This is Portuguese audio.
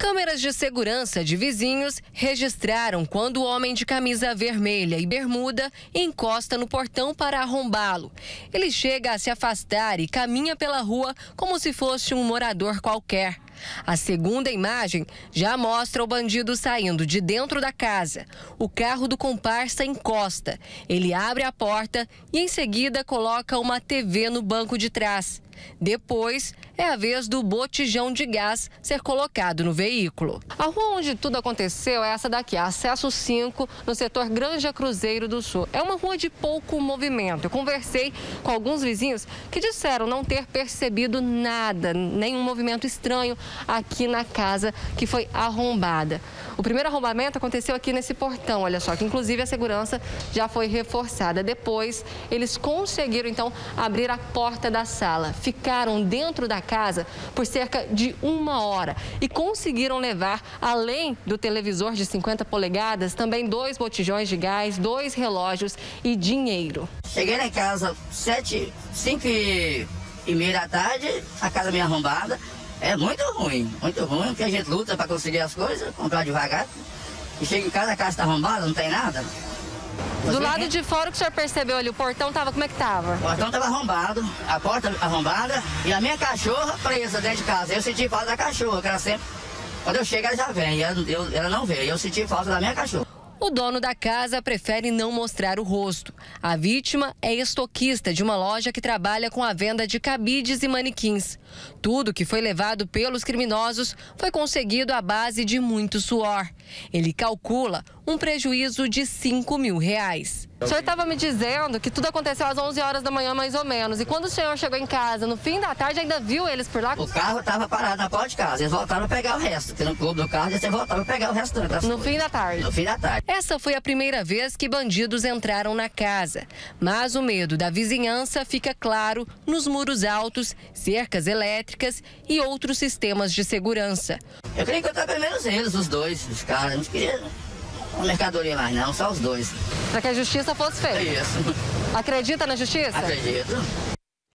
Câmeras de segurança de vizinhos registraram quando o homem de camisa vermelha e bermuda encosta no portão para arrombá-lo. Ele chega a se afastar e caminha pela rua como se fosse um morador qualquer. A segunda imagem já mostra o bandido saindo de dentro da casa. O carro do comparsa encosta. Ele abre a porta e em seguida coloca uma TV no banco de trás. Depois, é a vez do botijão de gás ser colocado no veículo. A rua onde tudo aconteceu é essa daqui, a Acesso 5, no setor Granja Cruzeiro do Sul. É uma rua de pouco movimento. Eu conversei com alguns vizinhos que disseram não ter percebido nada, nenhum movimento estranho aqui na casa que foi arrombada. O primeiro arrombamento aconteceu aqui nesse portão, olha só, que inclusive a segurança já foi reforçada. Depois, eles conseguiram, então, abrir a porta da sala. Ficaram dentro da casa por cerca de uma hora e conseguiram levar, além do televisor de 50 polegadas, também 2 botijões de gás, 2 relógios e dinheiro. Cheguei na casa 5h30 da tarde, a casa meio arrombada. É muito ruim, porque a gente luta para conseguir as coisas, comprar devagar. E chega em casa, a casa está arrombada, não tem nada. Do lado de fora, o que o senhor percebeu ali? O portão estava, como é que estava? O portão estava arrombado, a porta arrombada e a minha cachorra presa dentro de casa. Eu senti falta da cachorra, que ela sempre... Quando eu chego, ela já vem, ela não veio. Eu senti falta da minha cachorra. O dono da casa prefere não mostrar o rosto. A vítima é estoquista de uma loja que trabalha com a venda de cabides e manequins. Tudo que foi levado pelos criminosos foi conseguido à base de muito suor. Ele calcula um prejuízo de R$5.000. O senhor estava me dizendo que tudo aconteceu às 11 horas da manhã, mais ou menos. E quando o senhor chegou em casa, no fim da tarde, ainda viu eles por lá? O carro estava parado na porta de casa. Eles voltaram a pegar o resto. Porque no clube do carro, eles voltaram a pegar o resto. No fim da tarde. Essa foi a primeira vez que bandidos entraram na casa. Mas o medo da vizinhança fica claro nos muros altos, cercas elétricas e outros sistemas de segurança. Eu queria encontrar pelo menos eles, os dois, os caras. Não queria uma mercadoria mais não, só os dois. Para que a justiça fosse feita. É isso. Acredita na justiça? Acredito.